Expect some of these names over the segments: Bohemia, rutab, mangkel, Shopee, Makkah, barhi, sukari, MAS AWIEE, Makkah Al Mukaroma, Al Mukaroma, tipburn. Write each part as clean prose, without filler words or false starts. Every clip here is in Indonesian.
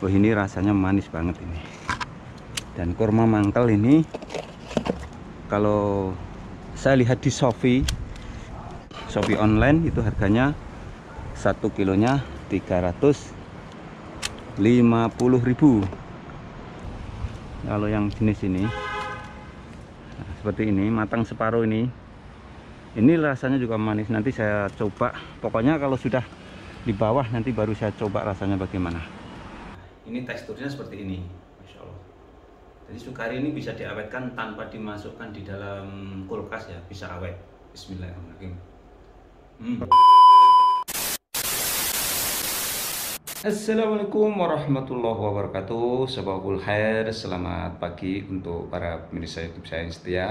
Oh, ini rasanya manis banget ini. Dan kurma mangkel ini kalau saya lihat di Shopee online itu harganya 1 kilonya 350.000. Kalau yang jenis ini, nah, seperti ini, matang separuh ini rasanya juga manis. Nanti saya coba, pokoknya kalau sudah di bawah nanti baru saya coba rasanya bagaimana. Ini teksturnya seperti ini, Masya Allah. Jadi sukari ini bisa diawetkan tanpa dimasukkan di dalam kulkas ya, bisa awet. Bismillahirrahmanirrahim. Assalamualaikum warahmatullahi wabarakatuh. Sabahul khair, selamat pagi untuk para pemirsa YouTube saya yang setia.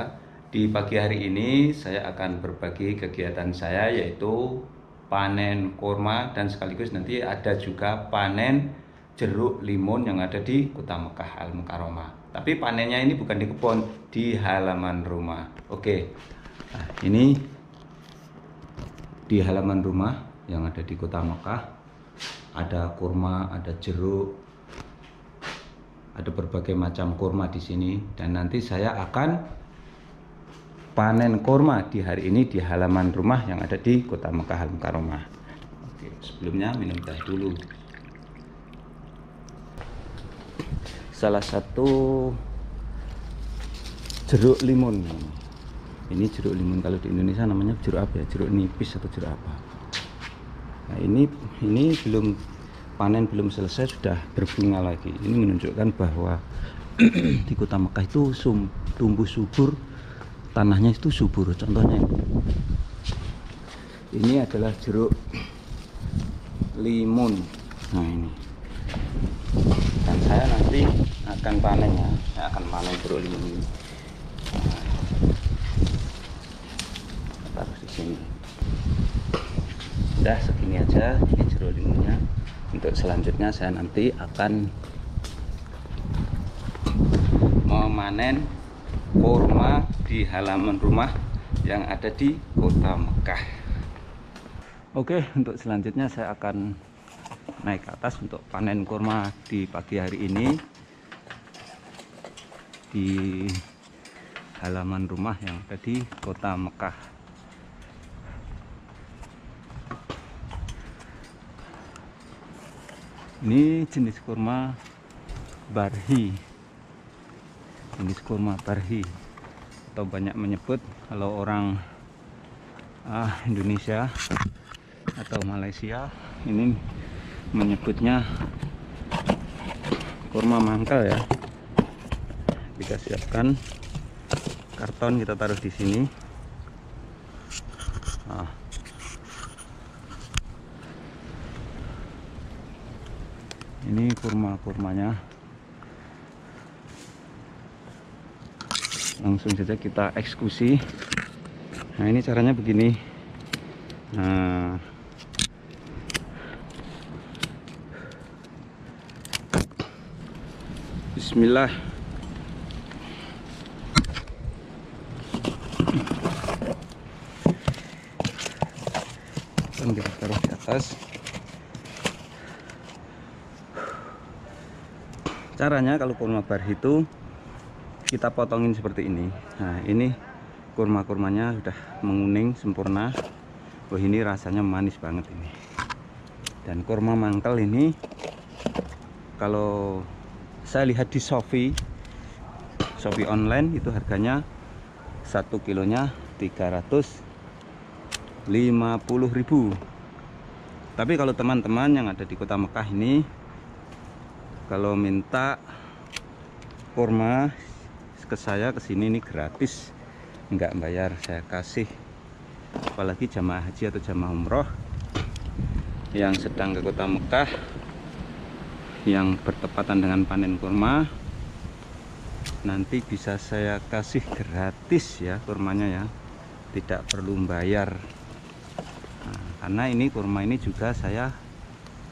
Di pagi hari ini saya akan berbagi kegiatan saya, yaitu panen kurma dan sekaligus nanti ada juga panen jeruk limun yang ada di Kota Makkah Al Mukaroma. Tapi panennya ini bukan di kebun, di halaman rumah. Oke, nah, ini di halaman rumah yang ada di Kota Makkah. Ada kurma, ada jeruk, ada berbagai macam kurma di sini, dan nanti saya akan panen kurma di hari ini di halaman rumah yang ada di Kota Makkah Al Mukaroma. Oke, sebelumnya minum teh dulu. Salah satu jeruk limun. Ini jeruk limun, kalau di Indonesia namanya jeruk apa ya? Jeruk nipis atau jeruk apa? Nah, ini belum panen, belum selesai sudah berbunga lagi. Ini menunjukkan bahwa di Kota Makkah itu tumbuh subur, tanahnya itu subur. Contohnya ini adalah jeruk limun. Nah, ini. Dan saya nanti akan panen ya. Saya akan panen jeruk limun ini. Nah, taruh di sini. Udah segini aja ini jeruk limunnya. Untuk selanjutnya saya nanti akan memanen kurma di halaman rumah yang ada di Kota Makkah. Oke, untuk selanjutnya saya akan naik ke atas untuk panen kurma di pagi hari ini di halaman rumah yang ada di Kota Makkah. Ini jenis kurma barhi. Jenis kurma barhi, atau banyak menyebut kalau orang Indonesia atau Malaysia ini menyebutnya kurma mangkel ya. Kita siapkan karton, kita taruh di sini. Nah, ini kurma-kurmanya langsung saja kita eksekusi. Nah, ini caranya begini. Nah, bismillah. Dan kita taruh di atas. Caranya kalau kurma barhi itu kita potongin seperti ini. Nah, ini kurma-kurmanya sudah menguning sempurna. Wah, ini rasanya manis banget ini. Dan kurma mangkel ini kalau saya lihat di Shopee online itu harganya 1 kilonya 350.000. Tapi kalau teman-teman yang ada di Kota Makkah ini kalau minta kurma ke saya kesini, ini gratis, nggak bayar, saya kasih. Apalagi jamaah haji atau jamaah umroh yang sedang ke Kota Makkah yang bertepatan dengan panen kurma, nanti bisa saya kasih gratis ya kurmanya ya, tidak perlu bayar. Nah, karena ini kurma ini juga saya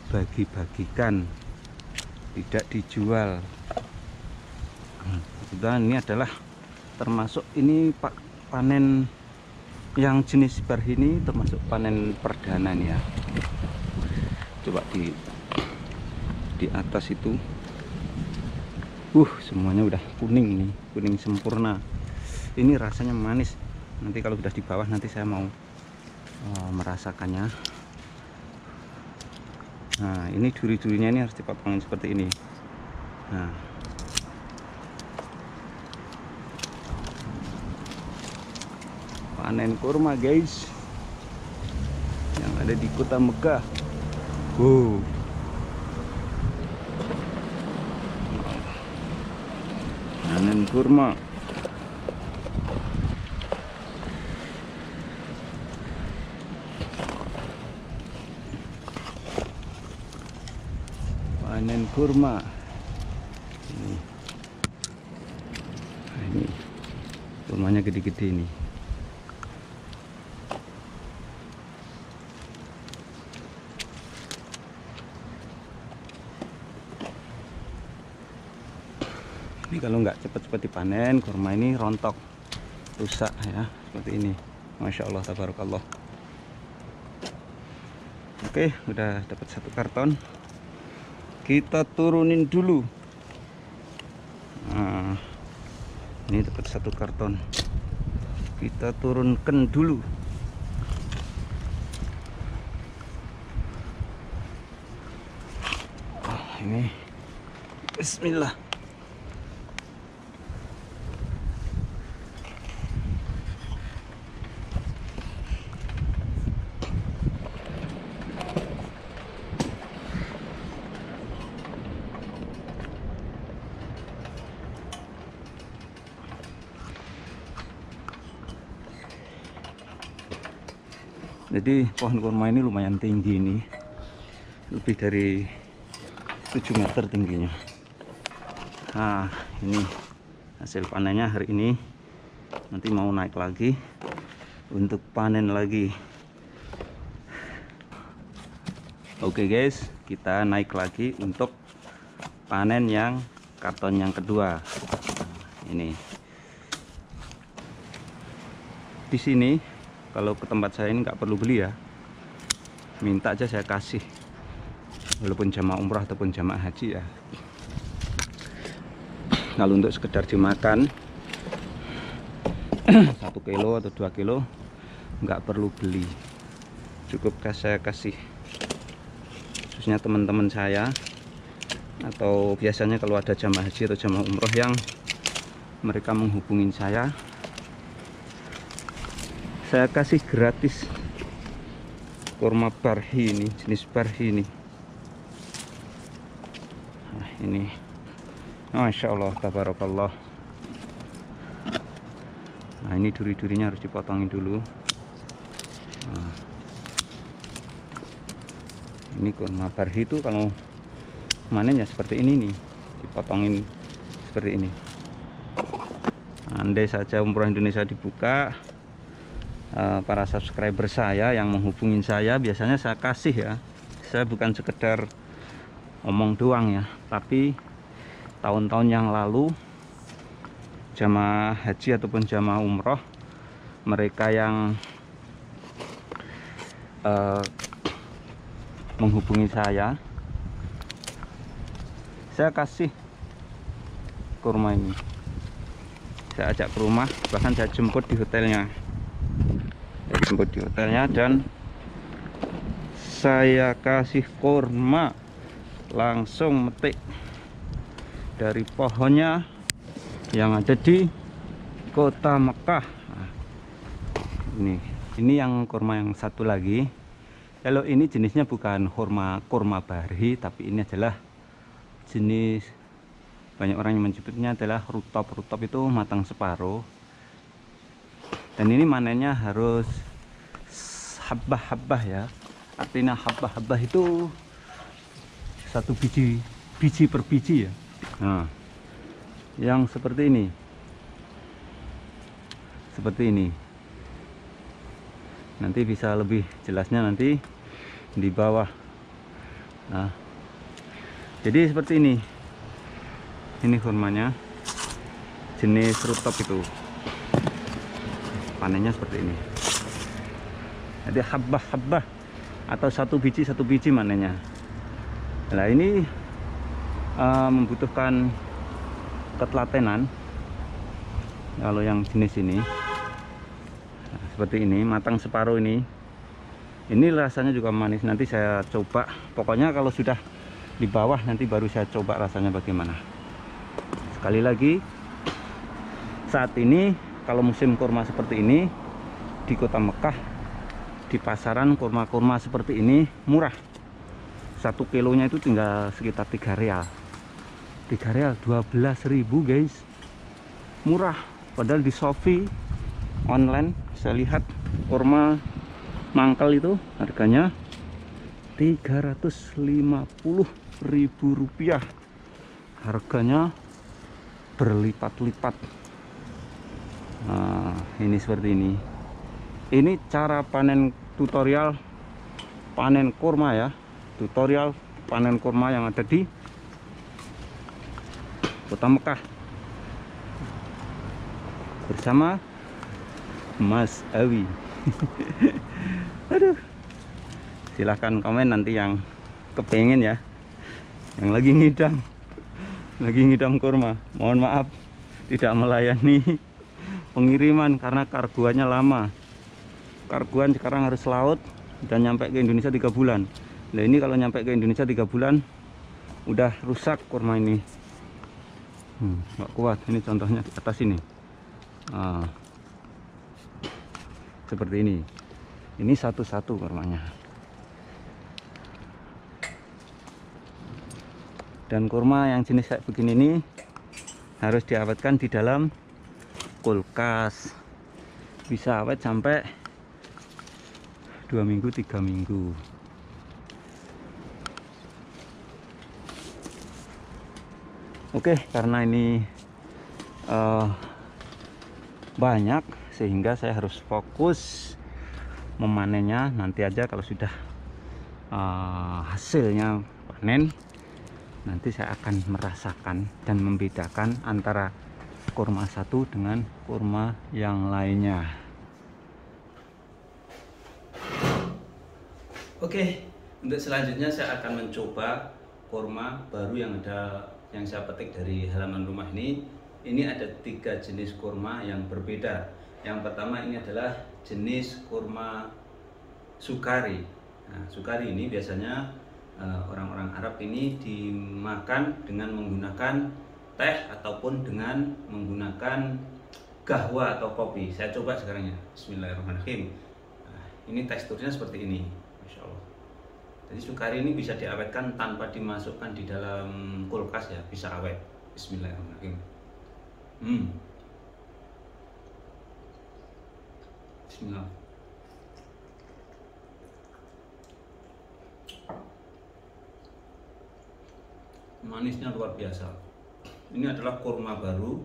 bagi-bagikan, tidak dijual. Dan ini adalah termasuk ini Pak, panen yang jenis barhi ini termasuk panen perdana nih ya. Coba di di atas itu semuanya udah kuning nih, kuning sempurna. Ini rasanya manis. Nanti kalau sudah di bawah nanti saya mau merasakannya. Nah, ini duri-durinya ini harus dipotongin seperti ini. Nah, panen kurma guys yang ada di kota Makkah. Wow. Panen kurma. Panen kurma. Ini. Nah, ini kurmanya gede-gede ini. Ini kalau nggak cepat-cepat dipanen, kurma ini rontok, rusak ya, seperti ini. Masya Allah, tabarakallah. Oke, udah dapat satu karton. Kita turunin dulu. Nah, ini dapat satu karton. Kita turunkan dulu. Oh, ini. Bismillah. Jadi pohon kurma ini lumayan tinggi, ini lebih dari 7 meter tingginya. Nah, ini hasil panennya hari ini. Nanti mau naik lagi untuk panen lagi. Oke guys, kita naik lagi untuk panen yang karton yang kedua. Ini di sini. Kalau ke tempat saya ini nggak perlu beli ya, minta aja saya kasih, walaupun jamaah umrah ataupun jamaah haji ya. Kalau untuk sekedar dimakan 1 kilo atau 2 kilo nggak perlu beli, cukup saya kasih. Khususnya teman-teman saya, atau biasanya kalau ada jamaah haji atau jamaah umrah yang mereka menghubungin saya, saya kasih gratis kurma barhi ini, jenis barhi ini. Nah, ini Masya Allah, tabarakallah. Nah, ini duri-durinya harus dipotongin dulu. Nah, ini kurma barhi itu kalau manen ya seperti ini nih, dipotongin seperti ini. Andai saja umroh Indonesia dibuka, para subscriber saya yang menghubungin saya, biasanya saya kasih ya. Saya bukan sekedar omong doang ya, tapi tahun-tahun yang lalu jamaah haji ataupun jamaah umroh, mereka yang menghubungi saya, kasih kurma ini. Saya ajak ke rumah, bahkan saya jemput di hotelnya. Dan saya kasih kurma langsung metik dari pohonnya yang ada di kota Makkah. Nah, ini yang kurma yang satu lagi. Kalau ini jenisnya bukan kurma barhi, tapi ini adalah jenis, banyak orang yang menyebutnya adalah rutab. Rutab itu matang separuh. Dan ini manennya harus habah-habah ya. Artinya habah-habah itu satu biji, biji per biji ya. Nah, yang seperti ini. Seperti ini. Nanti bisa lebih jelasnya nanti di bawah. Nah, jadi seperti ini. Ini kurmanya jenis rutab itu. Panennya seperti ini, jadi habah-habah atau satu biji manennya. Nah, ini membutuhkan ketelatenan. Kalau yang jenis ini, nah, seperti ini, matang separuh ini rasanya juga manis. Nanti saya coba, pokoknya kalau sudah di bawah nanti baru saya coba rasanya bagaimana. Sekali lagi, saat ini kalau musim kurma seperti ini di kota Mekkah, di pasaran kurma-kurma seperti ini murah. 1 kilonya itu tinggal sekitar 3 rial. 3 rial, 12.000 guys, murah. Padahal di Shopee online saya lihat kurma mangkel itu harganya 350.000 rupiah. Harganya berlipat-lipat. Nah, ini seperti ini. Ini cara panen, tutorial panen kurma ya, tutorial panen kurma yang ada di kota Mekkah bersama Mas Awi. Aduh, silahkan komen nanti yang kepengen ya, yang lagi ngidam kurma. Mohon maaf tidak melayani pengiriman karena kargoannya lama. Kargoan sekarang harus laut dan nyampe ke Indonesia 3 bulan. Nah ini kalau nyampe ke Indonesia 3 bulan udah rusak kurma ini. Nggak kuat. Ini contohnya di atas ini. Nah, seperti ini. Ini satu-satu kurmanya. Dan kurma yang jenis kayak begini ini harus diawetkan di dalam kulkas. Bisa awet sampai 2 minggu, 3 minggu. Oke, karena ini banyak sehingga saya harus fokus memanennya. Nanti aja kalau sudah hasilnya panen, nanti saya akan merasakan dan membedakan antara kurma satu dengan kurma yang lainnya. Oke, untuk selanjutnya saya akan mencoba kurma baru yang saya petik dari halaman rumah ini. Ini ada 3 jenis kurma yang berbeda. Yang pertama ini adalah jenis kurma sukari. Nah, sukari ini biasanya orang-orang Arab ini dimakan dengan menggunakan teh ataupun dengan menggunakan gahwa atau kopi. Saya coba sekarang ya. Bismillahirrahmanirrahim. Nah, ini teksturnya seperti ini, Masya Allah. Jadi sukari ini bisa diawetkan tanpa dimasukkan di dalam kulkas ya, bisa awet. Bismillahirrahmanirrahim. Bismillah. Manisnya luar biasa. Ini adalah kurma baru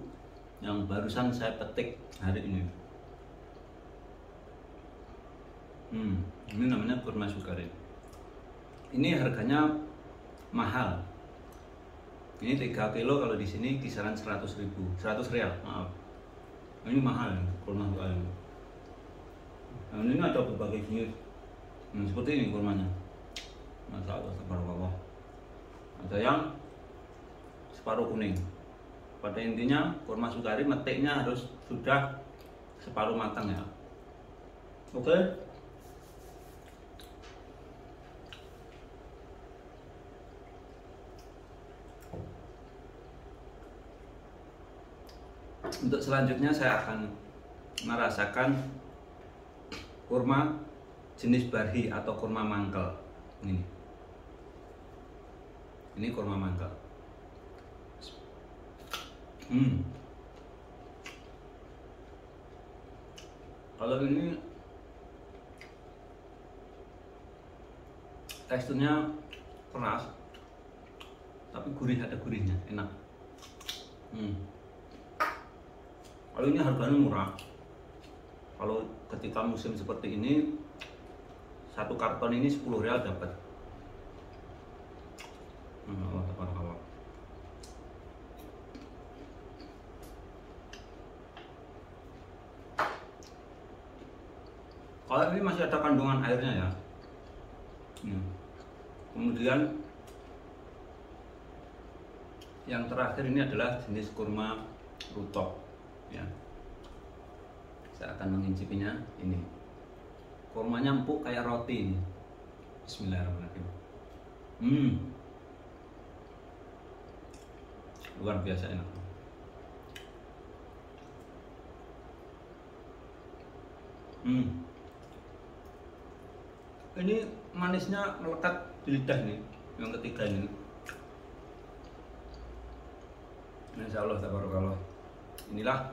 yang barusan saya petik hari ini. Ini namanya kurma sukari. Ini harganya mahal. Ini 3 kilo kalau di sini kisaran 100 rial, maaf. Ini mahal kurma sukari. Nah, ini ada berbagai jenis. Seperti ini kurmanya. Masya Allah, tabarakallah. Ada yang separuh kuning. Pada intinya kurma sukari metiknya harus sudah separuh matang ya. Oke. Untuk selanjutnya saya akan merasakan kurma jenis barhi atau kurma mangkel. Ini kurma mangkel. Kalau ini teksturnya keras, tapi gurih, ada gurihnya, enak. Kalau ini harganya murah. Kalau ketika musim seperti ini, 1 karton ini 10 rial dapat. Kalau ini masih ada kandungan airnya ya. Kemudian yang terakhir ini adalah jenis kurma rutab ya. Saya akan mengincipinya. Ini kurmanya empuk kayak roti ini. Bismillahirrahmanirrahim. Luar biasa enak. Ini manisnya melekat di lidah nih, yang ketiga ini. Insya Allah tabarakallah. Inilah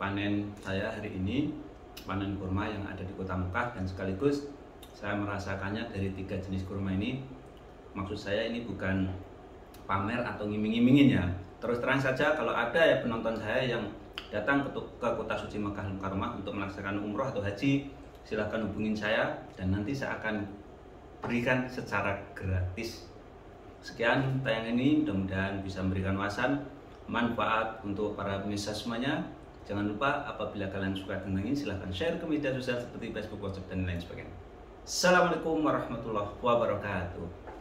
panen saya hari ini, panen kurma yang ada di kota Makkah, dan sekaligus saya merasakannya dari tiga jenis kurma ini. Maksud saya ini bukan pamer atau ngiming-ngimingin ya. Terus terang saja, kalau ada ya penonton saya yang datang ke kota suci Makkah Al Mukaroma untuk melaksanakan umroh atau haji, silahkan hubungin saya dan nanti saya akan berikan secara gratis. Sekian tayangan ini, mudah-mudahan bisa memberikan wawasan manfaat untuk para pemirsa semuanya. Jangan lupa apabila kalian suka tentang ini, silahkan share ke media sosial seperti Facebook, WhatsApp, dan lain sebagainya. Assalamualaikum warahmatullahi wabarakatuh.